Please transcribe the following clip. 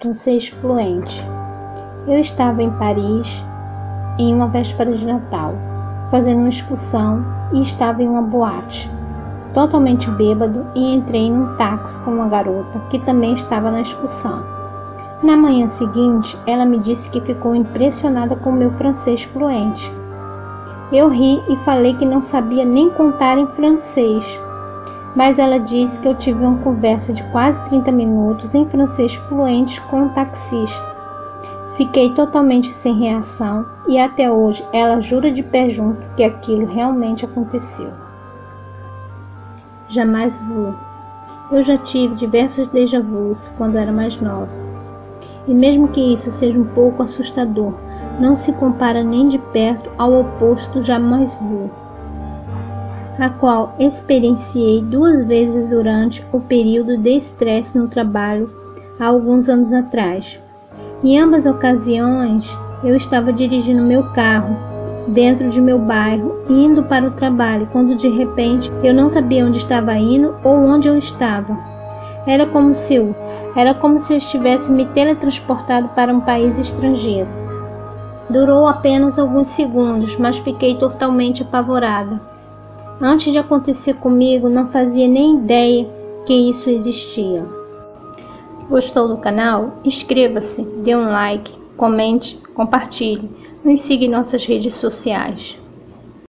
Francês fluente. Eu estava em Paris em uma véspera de Natal, fazendo uma excursão e estava em uma boate. Totalmente bêbado e entrei num táxi com uma garota que também estava na excursão. Na manhã seguinte, ela me disse que ficou impressionada com meu francês fluente. Eu ri e falei que não sabia nem contar em francês, mas ela disse que eu tive uma conversa de quase 30 minutos em francês fluente com um taxista. Fiquei totalmente sem reação e até hoje ela jura de pé junto que aquilo realmente aconteceu. Jamais vu. Eu já tive diversos déjà-vus quando era mais nova. E mesmo que isso seja um pouco assustador, não se compara nem de perto ao oposto do jamais vu, a qual experienciei duas vezes durante o período de estresse no trabalho há alguns anos atrás. Em ambas ocasiões, eu estava dirigindo meu carro dentro de meu bairro, indo para o trabalho, quando de repente eu não sabia onde estava indo ou onde eu estava. Era como se eu estivesse me teletransportado para um país estrangeiro. Durou apenas alguns segundos, mas fiquei totalmente apavorada. Antes de acontecer comigo, não fazia nem ideia que isso existia. Gostou do canal? Inscreva-se, dê um like, comente, compartilhe, nos siga em nossas redes sociais.